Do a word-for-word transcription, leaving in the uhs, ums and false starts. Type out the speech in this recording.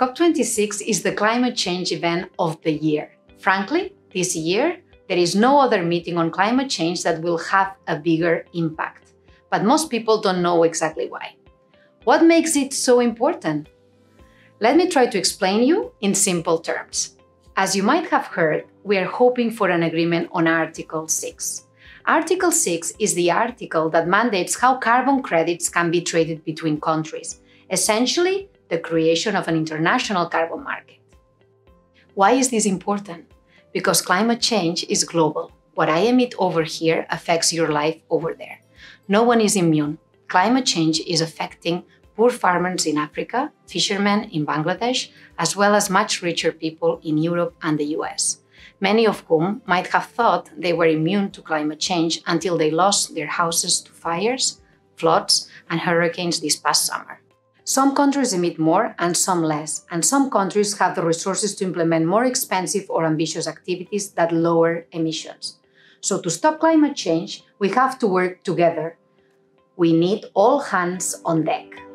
COP twenty-six is the climate change event of the year. Frankly, this year, there is no other meeting on climate change that will have a bigger impact. But most people don't know exactly why. What makes it so important? Let me try to explain you in simple terms. As you might have heard, we are hoping for an agreement on Article six. Article six is the article that mandates how carbon credits can be traded between countries, essentially the creation of an international carbon market. Why is this important? Because climate change is global. What I emit over here affects your life over there. No one is immune. Climate change is affecting poor farmers in Africa, fishermen in Bangladesh, as well as much richer people in Europe and the U S, many of whom might have thought they were immune to climate change until they lost their houses to fires, floods, and hurricanes this past summer. Some countries emit more and some less, and some countries have the resources to implement more expensive or ambitious activities that lower emissions. So to stop climate change, we have to work together. We need all hands on deck.